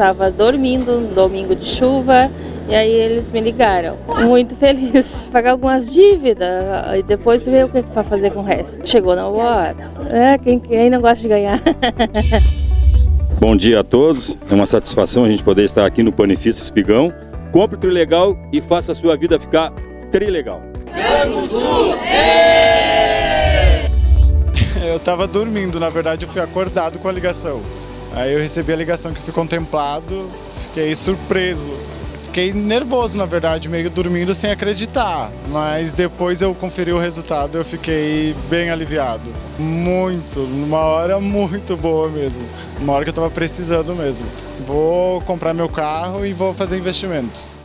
estava dormindo, um domingo de chuva, e aí eles me ligaram, muito feliz. Pagar algumas dívidas e depois ver o que vai fazer com o resto. Chegou na hora. É, quem não gosta de ganhar. Bom dia a todos, é uma satisfação a gente poder estar aqui no Panifício Espigão. Compre o Trilegal e faça a sua vida ficar trilegal. Camusul! Eu estava dormindo, na verdade eu fui acordado com a ligação. Aí eu recebi a ligação que fui contemplado, fiquei surpreso. Fiquei nervoso, na verdade, meio dormindo sem acreditar, mas depois eu conferi o resultado e eu fiquei bem aliviado. Uma hora muito boa mesmo, uma hora que eu estava precisando mesmo. Vou comprar meu carro e vou fazer investimentos.